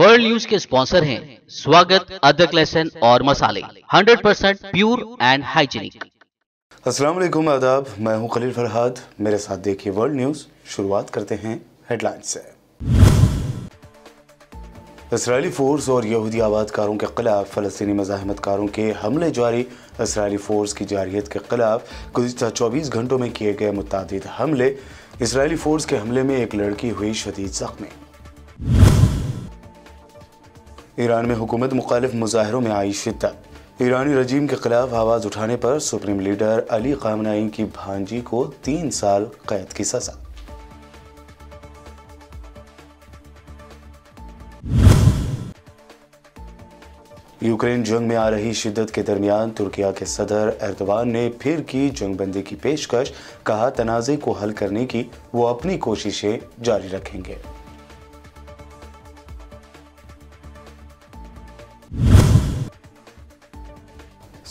World news के sponsor हैं स्वागत, अदरक, लहसुन और मसाले 100% प्योर एंड हाइजीनिक। अस्सलाम वालेकुम, आदाब। मैं हूं खलील फरहाद। मेरे साथ देखिए वर्ल्ड न्यूज। शुरुआत करते हैं हेडलाइन से। इसराइली फोर्स और यहूदी आबादकारों के खिलाफ फलस्तीनी मज़ाहमतकारों के हमले जारी। इसराइली फोर्स की जारियत के खिलाफ गुज़िश्ता 24 घंटों में किए गए मुतादिद हमले। इसराइली फोर्स के हमले में एक लड़की हुई शदीद जख्मी। ईरान में हुकूमत मुखालिफ मुजाहिरों में आई शिद्दत। ईरानी रजीम के खिलाफ आवाज़ उठाने पर सुप्रीम लीडर अली खामनाई की भांजी को 3 साल कैद की सजा। यूक्रेन जंग में आ रही शिद्दत के दरमियान तुर्किया के सदर एर्दवान ने फिर की जंगबंदी की पेशकश। कहा तनाज़े को हल करने की वो अपनी कोशिशें जारी रखेंगे।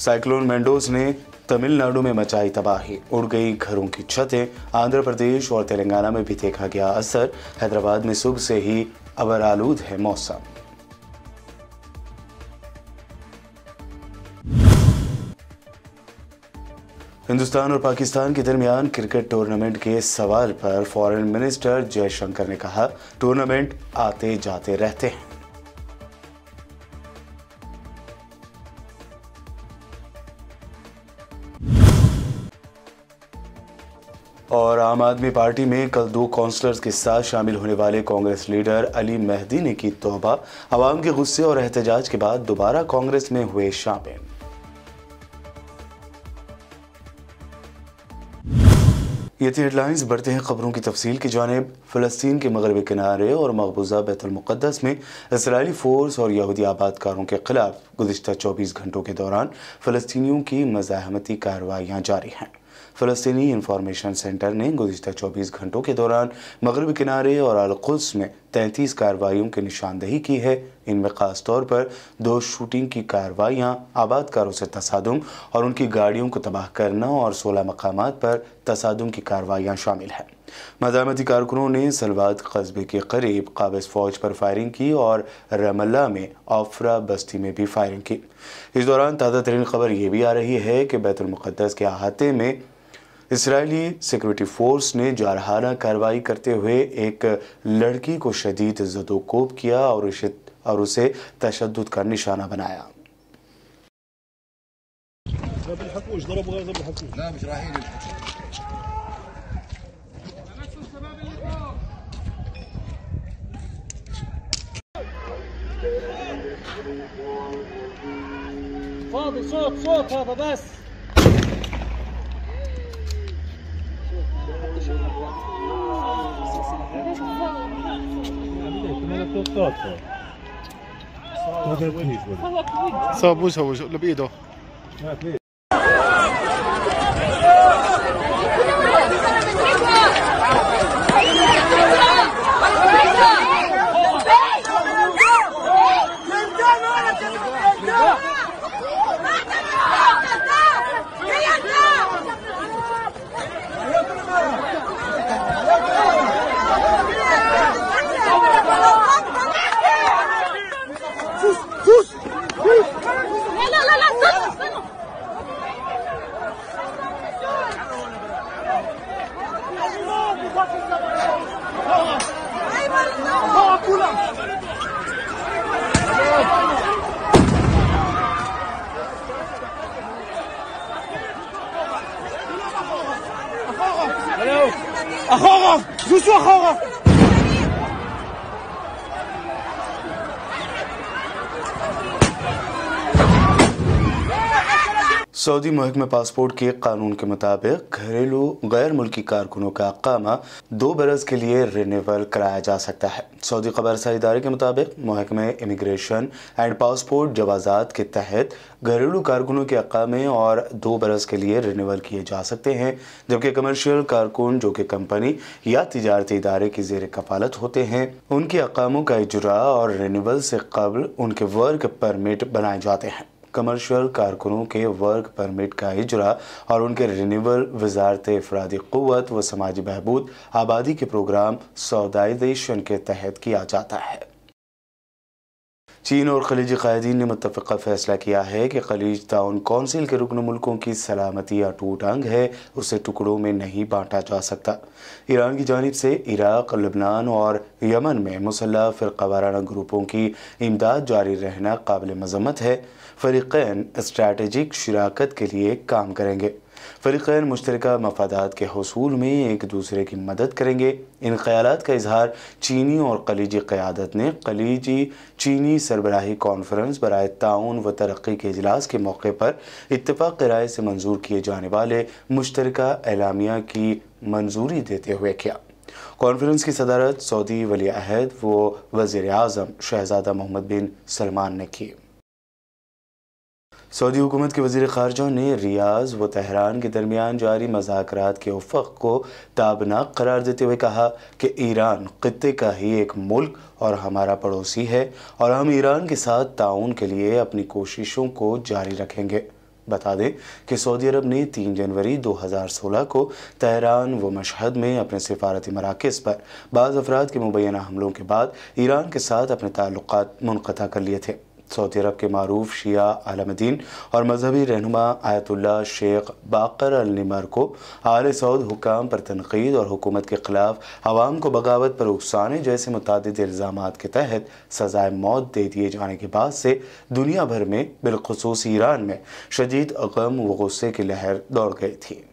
साइक्लोन मेंडोस ने तमिलनाडु में मचाई तबाही, उड़ गई घरों की छतें। आंध्र प्रदेश और तेलंगाना में भी देखा गया असर। हैदराबाद में सुबह से ही अबर आलूद है मौसम। हिंदुस्तान और पाकिस्तान के दरमियान क्रिकेट टूर्नामेंट के सवाल पर फॉरेन मिनिस्टर जयशंकर ने कहा टूर्नामेंट आते जाते रहते हैं। और आम आदमी पार्टी में कल 2 काउंसलर्स के साथ शामिल होने वाले कांग्रेस लीडर अली महदी ने की तौबा। आवाम के गुस्से और एहतजाज के बाद दोबारा कांग्रेस में हुए शामिल। ये थी हेडलाइंस। बढ़ते हैं खबरों की तफसील की जानिब। फ़लस्तीन के मगरबी किनारे और मकबूजा बैतुल मुक़द्दस में इसराइली फ़ोर्स और यहूदी आबादकारों के ख़िलाफ़ गुज़िश्ता 24 घंटों के दौरान फ़लस्तीनियों की मज़ाहमती कार्रवाइयाँ जारी हैं। फ़लस्तीनी इंफॉर्मेशन सेंटर ने गुज़िश्ता 24 घंटों के दौरान मगरबी किनारे और अल-क़ुद्स में 33 कार्रवाइयों की निशानदेही की है। इनमें ख़ास तौर पर 2 शूटिंग की कार्रवाइयाँ, आबादकारों से तसादुम और उनकी गाड़ियों को तबाह करना और 16 मकामात पर तसादुम की कार्रवाइयाँ शामिल हैं। मज़ाहमती कारकुनों ने सलवाद कस्बे के करीब काबिज़ फ़ौज पर फायरिंग की और रमल्ला में ऑफरा बस्ती में भी फायरिंग की। इस दौरान ताज़ा तरीन खबर यह भी आ रही है कि बैतुल मुक़द्दस के अहाते में इसराइली सिक्योरिटी फोर्स ने जारहाना कार्रवाई करते हुए एक लड़की को शदीद जदोकोब किया और उसे तशद्दुद का निशाना बनाया। सऊदी महकमे पासपोर्ट के कानून के मुताबिक घरेलू गैर मुल्की कारकुनों का अकामा 2 बरस के लिए रिन्यूअल कराया जा सकता है। सऊदी खबरसारी इदारे के मुताबिक महकमे इमिग्रेशन एंड पासपोर्ट जवाजात के तहत घरेलू कारकुनों के अकामे और 2 बरस के लिए रिन्यूअल किए जा सकते हैं, जबकि कमर्शियल कारकुन जो कि कंपनी या तिजारती इदारे की जेर कफालत होते हैं, उनके अकामों का इजरा और रिन्यूअल से कबल उनके वर्क परमिट बनाए जाते हैं। कमर्शियल कारकुनों के वर्क परमिट का इजरा और उनके रिन्यूअल वजारत इफरादी क़ुव्वत व समाजी बहबूद आबादी के प्रोग्राम सऊदाइजेशन के तहत किया जाता है। चीन और खलीजी कायदीन ने मुत्तफ़िक़ा फ़ैसला किया है कि खलीज ताउन कौंसिल के रुकन मुल्कों की सलामती अटूट अंग है, उसे टुकड़ों में नहीं बांटा जा सकता। ईरान की जानिब से इराक़, लबनान और यमन में मुसल्लह फ़िरक़ावाराना ग्रुपों की इमदाद जारी रहना काबिल मज़म्मत है। फ़रीक़ैन स्ट्रैटेजिक शराकत के लिए काम करेंगे। फ़रीक़ैन मुश्तरका मफादात के हसूल में एक दूसरे की मदद करेंगे। इन ख्यालात का इजहार चीनी और खलीजी क़यादत ने खलीजी चीनी सरबराही कॉन्फ्रेंस बराए ताउन व तरक्की के इजलास के मौके पर इत्तफ़ाक़ राय से मंजूर किए जाने वाले मुश्तरका एलामिया की मंजूरी देते हुए किया। कॉन्फ्रेंस की सदारत सऊदी वली अहद व वज़ीर आज़म शहज़ादा मोहम्मद बिन सलमान ने की। सऊदी हुकूमत के वज़ीर ख़ारजा ने रियाज व तेहरान के दरमियान जारी मज़ाकरात के उफ़क़ को ताबनाक करार देते हुए कहा कि ईरान ख़ित्ते का ही एक मुल्क और हमारा पड़ोसी है और हम ईरान के साथ ताउन के लिए अपनी कोशिशों को जारी रखेंगे। बता दें कि सऊदी अरब ने 3 जनवरी 2016 को तेहरान व मशहद में अपने सिफारती मराकज़ पर बाज़ अफराद के मुबैना हमलों के बाद ईरान के साथ अपने ताल्लुक़ात मुनक़ता कर लिए थे। सऊदी अरब के मारूफ शिया आलमदीन और मजहबी रहनुमा आयतुल्ला शेख बाक़र अल निमर को आले सऊद हुकाम पर तनक़ीद और हुकूमत के ख़िलाफ़ आवाम को बगावत पर उकसाने जैसे मुतादिद इल्ज़ामात के तहत सज़ाए मौत दे दिए जाने के बाद से दुनिया भर में बिलखसूस ईरान में शदीद गम व गुस्से की लहर दौड़ गई थी।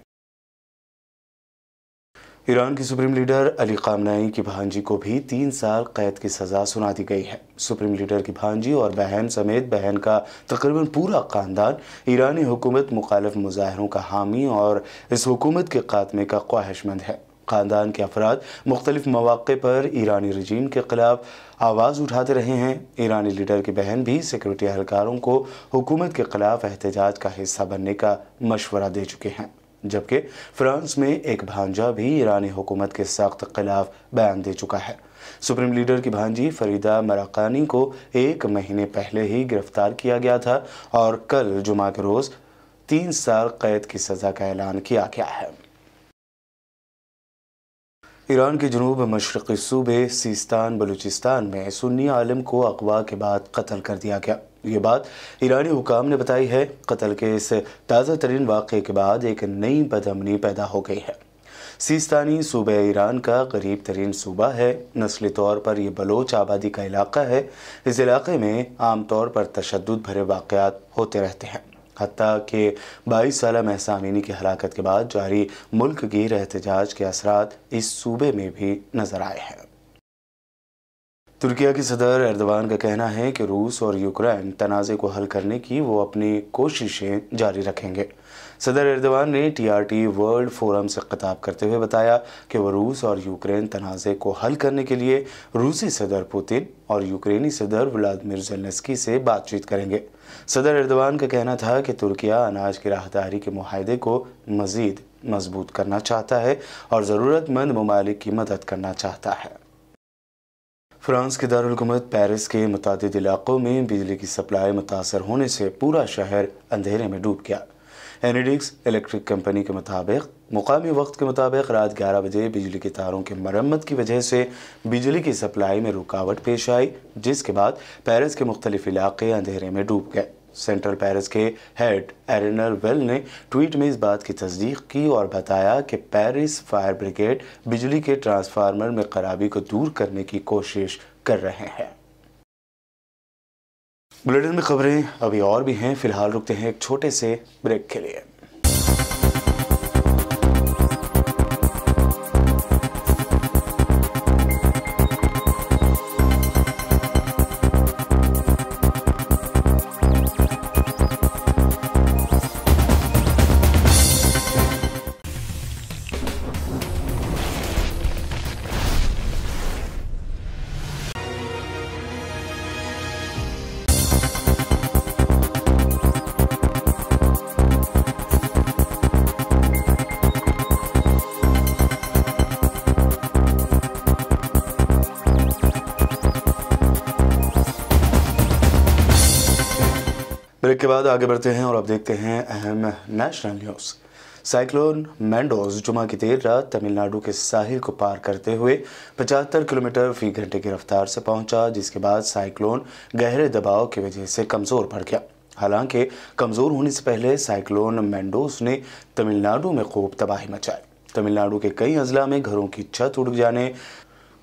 ईरान की सुप्रीम लीडर अली खामनाई की भांजी को भी 3 साल कैद की सज़ा सुना दी गई है। सुप्रीम लीडर की भांजी और बहन समेत बहन का तकरीबन पूरा ख़ानदान ईरानी हुकूमत मुखालिफ मुजाहरों का हामी और इस हुकूमत के खात्मे का ख्वाहिशमंद है। ख़ानदान के अफराद मुख्तलिफ मौक़े पर ईरानी रजीम के ख़िलाफ़ आवाज़ उठाते रहे हैं। ईरानी लीडर की बहन भी सिक्योरिटी एहलकारों को हुकूमत के ख़िलाफ़ एहतजाज का हिस्सा बनने का मशवरा दे चुके हैं, जबकि फ्रांस में एक भांजा भी ईरानी हुकूमत के सख्त खिलाफ बयान दे चुका है। सुप्रीम लीडर की भांजी फरीदा मराकानी को 1 महीने पहले ही गिरफ्तार किया गया था और कल जुमा के रोज़ 3 साल कैद की सज़ा का ऐलान किया गया है। ईरान के जनूब मशरक़ी सूबे सिस्तान बलूचिस्तान में सुन्नी आलिम को अगवा के बाद कत्ल कर दिया गया। ये बात ईरानी हुकाम ने बताई है। कत्ल के इस ताज़ा तरीन वाक़े के बाद एक नई बदअमनी पैदा हो गई है। सिस्तानी सूबे ईरान का करीब तरीन सूबा है। नस्ली तौर पर यह बलोच आबादी का इलाक़ा है। इस इलाक़े में आमतौर पर तशद्दुद भरे वाक़यात होते रहते हैं। हत्ता के 22 साला महसामीनी की हलाकत के बाद जारी मुल्क गिर एहतजाज के असरात इस सूबे में भी नज़र आए हैं। तुर्किया की सदर एर्दवान का कहना है कि रूस और यूक्रेन तनाज़े को हल करने की वो अपनी कोशिशें जारी रखेंगे। सदर एर्दवान ने TRT वर्ल्ड फोरम से खिताब करते हुए बताया कि वह रूस और यूक्रेन तनाज़े को हल करने के लिए रूसी सदर पुतिन और यूक्रेनी सदर वलोदिमिर ज़ेलेंस्की से बातचीत करेंगे। सदर एर्दवान का कहना था कि तुर्किया अनाज की राहदारी के मुआहदे को मज़ीद मजबूत करना चाहता है और ज़रूरतमंद ममालिक की मदद करना चाहता है। फ्रांस के दारुल हुकूमत पेरिस के मुतादिद इलाक़ों में बिजली की सप्लाई मुतासर होने से पूरा शहर अंधेरे में डूब गया। एनीडिक्स इलेक्ट्रिक कंपनी के मुताबिक मुकामी वक्त के मुताबिक रात 11 बजे बिजली के तारों की मरम्मत की वजह से बिजली की सप्लाई में रुकावट पेश आई, जिसके बाद पेरिस के मुख्तलिफ इलाक़े अंधेरे में डूब गए। सेंट्रल पेरिस के हेड एरिनर वेल ने ट्वीट में इस बात की तस्दीक की और बताया कि पेरिस फायर ब्रिगेड बिजली के ट्रांसफार्मर में खराबी को दूर करने की कोशिश कर रहे हैं। बुलेटिन में खबरें अभी और भी हैं। फिलहाल रुकते हैं एक छोटे से ब्रेक के लिए। ब्रेक के बाद आगे बढ़ते हैं और अब देखते हैं अहम नेशनल न्यूज़। साइक्लोन मैंडोज जुमा की देर रात तमिलनाडु के साहिल को पार करते हुए 75 किलोमीटर फी घंटे की रफ्तार से पहुंचा, जिसके बाद साइक्लोन गहरे दबाव की वजह से कमज़ोर पड़ गया। हालांकि कमज़ोर होने से पहले साइक्लोन मैंडोज ने तमिलनाडु में खूब तबाही मचाई। तमिलनाडु के कई अजला में घरों की छत उड़ जाने,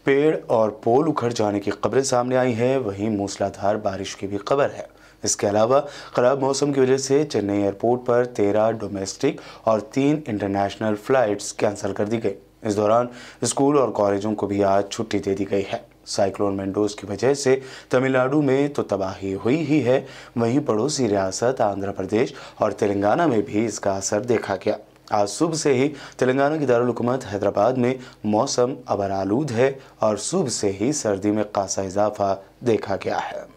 पेड़ और पोल उखड़ जाने की खबरें सामने आई हैं। वहीं मूसलाधार बारिश की भी खबर है। इसके अलावा खराब मौसम की वजह से चेन्नई एयरपोर्ट पर 13 डोमेस्टिक और 3 इंटरनेशनल फ्लाइट्स कैंसिल कर दी गई। इस दौरान स्कूल और कॉलेजों को भी आज छुट्टी दे दी गई है। साइक्लोन मेंडोज की वजह से तमिलनाडु में तो तबाही हुई ही है, वहीं पड़ोसी रियासत आंध्र प्रदेश और तेलंगाना में भी इसका असर देखा गया। आज सुबह से ही तेलंगाना की दारुल हुकूमत हैदराबाद में मौसम अबर आलूद है और सुबह से ही सर्दी में खासा इजाफा देखा गया है।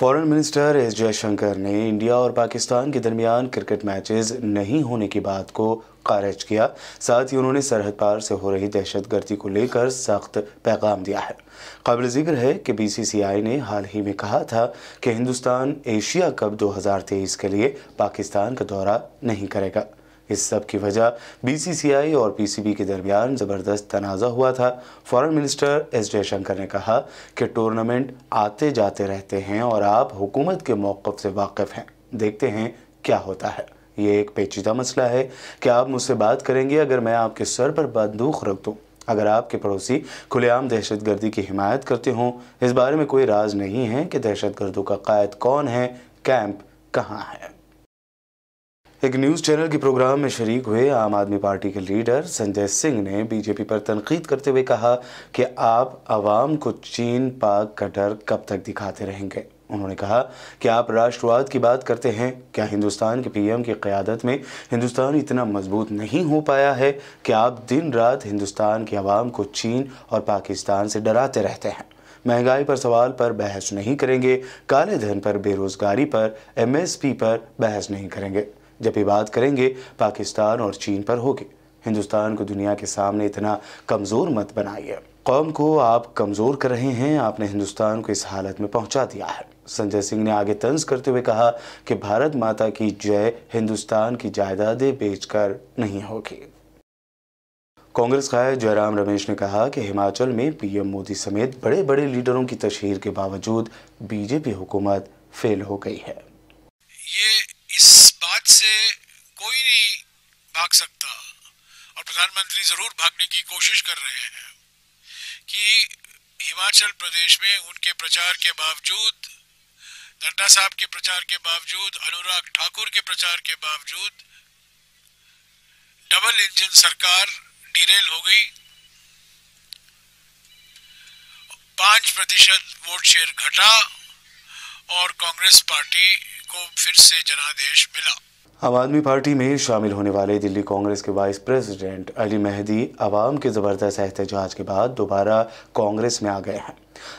फॉरेन मिनिस्टर एस जयशंकर ने इंडिया और पाकिस्तान के दरमियान क्रिकेट मैचेस नहीं होने की बात को खारिज किया। साथ ही उन्होंने सरहद पार से हो रही दहशतगर्दी को लेकर सख्त पैगाम दिया है। काबिल जिक्र है कि बीसीसीआई ने हाल ही में कहा था कि हिंदुस्तान एशिया कप 2023 के लिए पाकिस्तान का दौरा नहीं करेगा। इस सब की वजह बीसीसीआई और पीसीबी के दरमियान ज़बरदस्त तनाज़ा हुआ था। फॉरेन मिनिस्टर एस जयशंकर ने कहा कि टूर्नामेंट आते जाते रहते हैं और आप हुकूमत के मौक़िफ़ से वाकिफ़ हैं, देखते हैं क्या होता है। ये एक पेचीदा मसला है कि आप मुझसे बात करेंगे अगर मैं आपके सर पर बंदूक रख दूँ। अगर आपके पड़ोसी खुलेआम दहशतगर्दी की हिमायत करते हों, इस बारे में कोई राज नहीं है कि दहशतगर्दों का क़ायद कौन है, कैंप कहाँ है। एक न्यूज़ चैनल के प्रोग्राम में शरीक हुए आम आदमी पार्टी के लीडर संजय सिंह ने बीजेपी पर तनकीद करते हुए कहा कि आप आवाम को चीन पाक का डर कब तक दिखाते रहेंगे। उन्होंने कहा कि आप राष्ट्रवाद की बात करते हैं, क्या हिंदुस्तान के पीएम की क़्यादत में हिंदुस्तान इतना मजबूत नहीं हो पाया है कि आप दिन रात हिंदुस्तान की आवाम को चीन और पाकिस्तान से डराते रहते हैं। महंगाई पर सवाल पर बहस नहीं करेंगे, काले धन पर, बेरोज़गारी पर, MSP पर बहस नहीं करेंगे, जबकि बात करेंगे पाकिस्तान और चीन पर होगी। हिंदुस्तान को दुनिया के सामने इतना कमज़ोर मत बनाइए, कौम को आप कमज़ोर कर रहे हैं, आपने हिंदुस्तान को इस हालत में पहुंचा दिया है। संजय सिंह ने आगे तंज करते हुए कहा कि भारत माता की जय हिंदुस्तान की जायदादें बेचकर नहीं होगी। कांग्रेस कायद जयराम रमेश ने कहा कि हिमाचल में PM मोदी समेत बड़े बड़े लीडरों की तशहीर के बावजूद बीजेपी हुकूमत फेल हो गई है। इस बात से कोई नहीं भाग सकता और प्रधानमंत्री जरूर भागने की कोशिश कर रहे हैं कि हिमाचल प्रदेश में उनके प्रचार के बावजूद, नड्डा साहब के प्रचार के बावजूद, अनुराग ठाकुर के प्रचार के बावजूद डबल इंजन सरकार डिरेल हो गई। 5% वोट शेयर घटा और कांग्रेस पार्टी को फिर से जनादेश मिला। आम आदमी पार्टी में शामिल होने वाले दिल्ली कांग्रेस के वाइस प्रेसिडेंट अली महदी आवाम के ज़बरदस्त एहतजाज के बाद दोबारा कांग्रेस में आ गए हैं।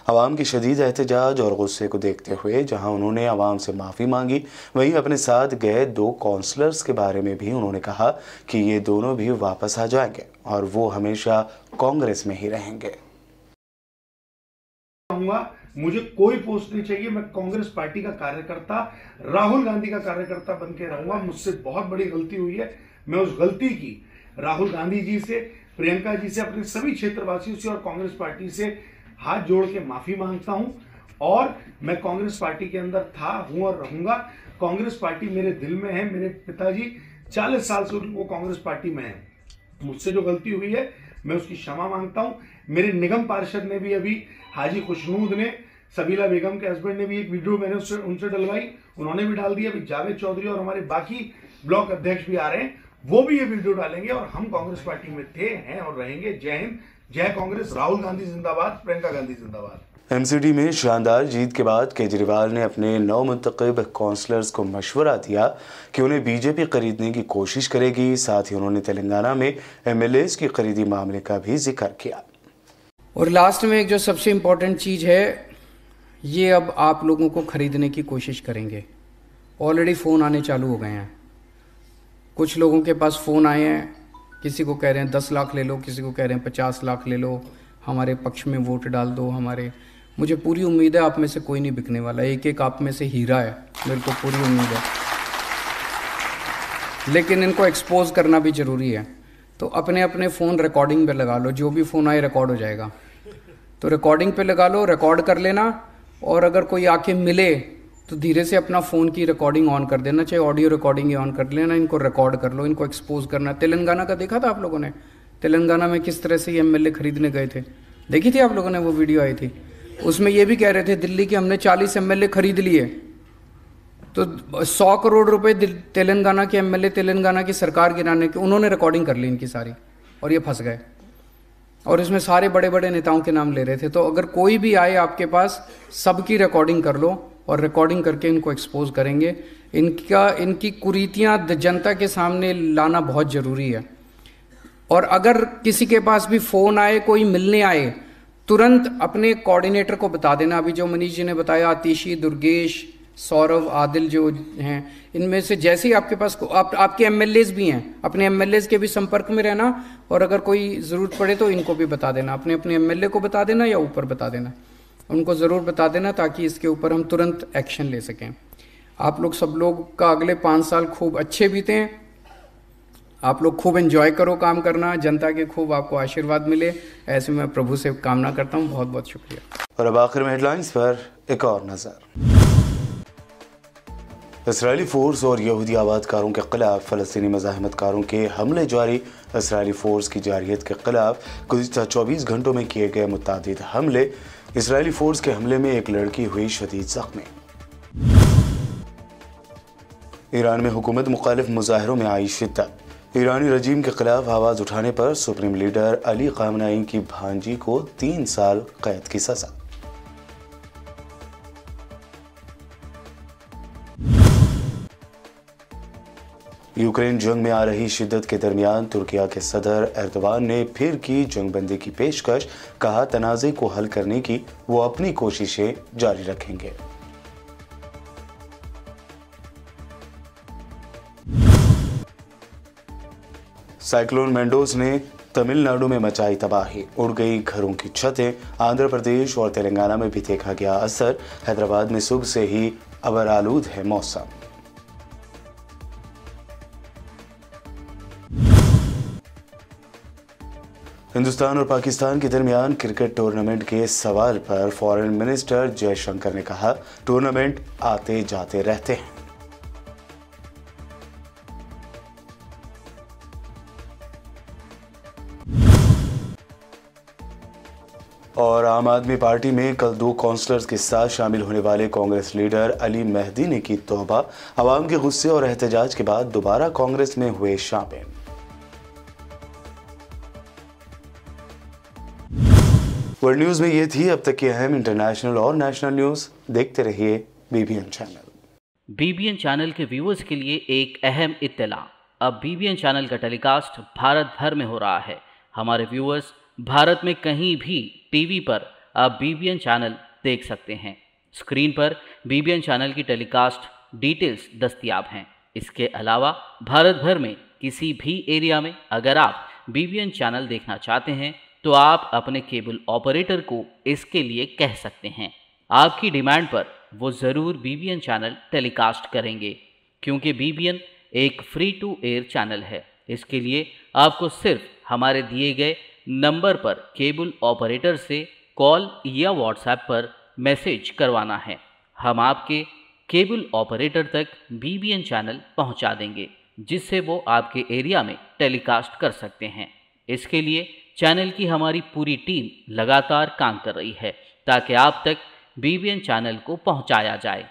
आवाम के शदीद एहतजाज और गुस्से को देखते हुए जहां उन्होंने आवाम से माफ़ी मांगी, वहीं अपने साथ गए 2 काउंसलर्स के बारे में भी उन्होंने कहा कि ये दोनों भी वापस आ जाएंगे और वो हमेशा कांग्रेस में ही रहेंगे। मुझे कोई पोस्ट नहीं चाहिए, मैं कांग्रेस पार्टी का कार्यकर्ता, राहुल गांधी का कार्यकर्ता बन के रहूंगा। मुझसे बहुत बड़ी गलती हुई है, मैं उस गलती की राहुल गांधी जी से, प्रियंका जी से, अपने सभी क्षेत्रवासियों से और कांग्रेस पार्टी से हाथ जोड़ के माफी मांगता हूं। और मैं कांग्रेस पार्टी के अंदर था, हूं और रहूंगा। कांग्रेस पार्टी मेरे दिल में है। मेरे पिताजी 40 साल से वो कांग्रेस पार्टी में है। मुझसे जो गलती हुई है मैं उसकी क्षमा मांगता हूं। मेरे निगम पार्षद ने भी, अभी हाजी खुशनूद ने, सबीला बेगम के हस्बैंड ने भी एक वीडियो मैंने उनसे डलवाई, उन्होंने भी डाल दिया। अभी जावेद चौधरी और हमारे बाकी ब्लॉक अध्यक्ष भी आ रहे हैं, वो भी ये वीडियो डालेंगे। और हम कांग्रेस पार्टी में थे, हैं और रहेंगे। जय हिंद, जय कांग्रेस। राहुल गांधी जिंदाबाद, प्रियंका गांधी जिंदाबाद। एमसीडी में शानदार जीत के बाद केजरीवाल ने अपने 9 मुंतखब काउंसलर्स को मशवरा दिया कि उन्हें बीजेपी खरीदने की कोशिश करेगी। साथ ही उन्होंने तेलंगाना में एमएलएस की खरीदी मामले का भी जिक्र किया। और लास्ट में एक जो सबसे इम्पोर्टेंट चीज़ है, ये अब आप लोगों को खरीदने की कोशिश करेंगे। ऑलरेडी फ़ोन आने चालू हो गए हैं, कुछ लोगों के पास फ़ोन आए हैं, किसी को कह रहे हैं 10 लाख ले लो, किसी को कह रहे हैं 50 लाख ले लो, हमारे पक्ष में वोट डाल दो हमारे। मुझे पूरी उम्मीद है आप में से कोई नहीं बिकने वाला, एक एक आप में से हीरा है, मेरे को पूरी उम्मीद है। लेकिन इनको एक्सपोज करना भी ज़रूरी है, तो अपने अपने फ़ोन रिकॉर्डिंग पे लगा लो, जो भी फ़ोन आए रिकॉर्ड हो जाएगा, तो रिकॉर्डिंग पे लगा लो, रिकॉर्ड कर लेना। और अगर कोई आके मिले तो धीरे से अपना फ़ोन की रिकॉर्डिंग ऑन कर देना, चाहे ऑडियो रिकॉर्डिंग ही ऑन कर लेना, इनको रिकॉर्ड कर लो, इनको एक्सपोज करना। तेलंगाना का देखा था आप लोगों ने, तेलंगाना में किस तरह से ये MLA खरीदने गए थे, देखी थी आप लोगों ने, वो वीडियो आई थी। उसमें ये भी कह रहे थे दिल्ली के हमने 40 MLA खरीद लिए, तो 100 करोड़ रुपए तेलंगाना के MLA, तेलंगाना की सरकार गिराने के, उन्होंने रिकॉर्डिंग कर ली इनकी सारी, और ये फंस गए। और इसमें सारे बड़े बड़े नेताओं के नाम ले रहे थे। तो अगर कोई भी आए आपके पास, सबकी रिकॉर्डिंग कर लो, और रिकॉर्डिंग करके इनको एक्सपोज करेंगे। इनकी कुरीतियाँ जनता के सामने लाना बहुत ज़रूरी है। और अगर किसी के पास भी फ़ोन आए, कोई मिलने आए, तुरंत अपने कोऑर्डिनेटर को बता देना। अभी जो मनीष जी ने बताया, अतिशी, दुर्गेश, सौरभ, आदिल जो हैं, इनमें से जैसे ही आपके पास आपके MLAs भी हैं, अपने MLAs के भी संपर्क में रहना। और अगर कोई ज़रूरत पड़े तो इनको भी बता देना, अपने अपने MLA को बता देना या ऊपर बता देना, उनको ज़रूर बता देना, ताकि इसके ऊपर हम तुरंत एक्शन ले सकें। आप लोग सब लोग का अगले 5 साल खूब अच्छे बीतें, आप लोग खूब एंजॉय करो काम करना, जनता के खूब आपको आशीर्वाद मिले, ऐसे में प्रभु से कामना करता हूँ। बहुत बहुत शुक्रिया। और अब आखिर में हेडलाइंस पर एक और नज़र। इसराइली फोर्स और यहूदी आबादकारों के खिलाफ फ़लस्तीनी मज़ाहमतकारों के हमले जारी। इसराइली फोर्स की जारियत के खिलाफ गुज़िश्ता 24 घंटों में किए गए मुतादिद हमले। इसराइली फोर्स के हमले में एक लड़की हुई शदीद जख्मी। ईरान में हुकूमत मुखालिफ मुजाहिरों में आई शिद्दत। ईरानी रजीम के खिलाफ आवाज़ उठाने पर सुप्रीम लीडर अली खामनाई की भांजी को 3 साल कैद की सजा। यूक्रेन जंग में आ रही शिद्दत के दरमियान तुर्किया के सदर एर्दवान ने फिर की जंगबंदी की पेशकश। कहा तनाज़े को हल करने की वो अपनी कोशिशें जारी रखेंगे। साइक्लोन मेंडोस ने तमिलनाडु में मचाई तबाही, उड़ गई घरों की छतें। आंध्र प्रदेश और तेलंगाना में भी देखा गया असर। हैदराबाद में सुबह से ही अबर आलूद है मौसम। हिंदुस्तान और पाकिस्तान के दरमियान क्रिकेट टूर्नामेंट के सवाल पर फॉरेन मिनिस्टर जयशंकर ने कहा, टूर्नामेंट आते जाते रहते हैं। और आम आदमी पार्टी में कल 2 काउंसलर्स के साथ शामिल होने वाले कांग्रेस लीडर अली महदी ने की तौबा। आवाम के गुस्से और एहतजाज के बाद दोबारा कांग्रेस में हुए शामिल। वर्ल्ड न्यूज़ में ये थी अब तक की अहम इंटरनेशनल और नेशनल न्यूज़। देखते रहिए BBN चैनल। BBN चैनल के व्यूवर्स के लिए एक अहम इत्तला, अब BBN चैनल का टेलीकास्ट भारत भर में हो रहा है। हमारे व्यूवर्स भारत में कहीं भी टीवी पर आप BBN चैनल देख सकते हैं। स्क्रीन पर BBN चैनल की टेलीकास्ट डिटेल्स दस्तियाब हैं। इसके अलावा भारत भर में किसी भी एरिया में अगर आप BBN चैनल देखना चाहते हैं तो आप अपने केबल ऑपरेटर को इसके लिए कह सकते हैं। आपकी डिमांड पर वो ज़रूर BBN चैनल टेलीकास्ट करेंगे, क्योंकि BBN एक फ्री टू एयर चैनल है। इसके लिए आपको सिर्फ हमारे दिए गए नंबर पर केबल ऑपरेटर से कॉल या व्हाट्सएप पर मैसेज करवाना है। हम आपके केबल ऑपरेटर तक BBN चैनल पहुंचा देंगे, जिससे वो आपके एरिया में टेलीकास्ट कर सकते हैं। इसके लिए चैनल की हमारी पूरी टीम लगातार काम कर रही है, ताकि आप तक BBN चैनल को पहुंचाया जाए।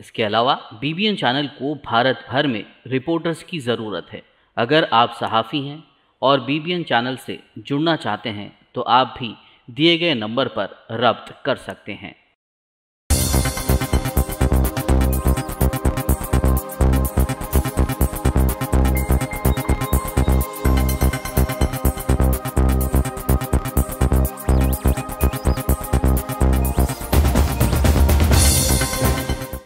इसके अलावा BBN चैनल को भारत भर में रिपोर्टर्स की ज़रूरत है। अगर आप सहाफ़ी हैं और BBN चैनल से जुड़ना चाहते हैं तो आप भी दिए गए नंबर पर रब्त कर सकते हैं।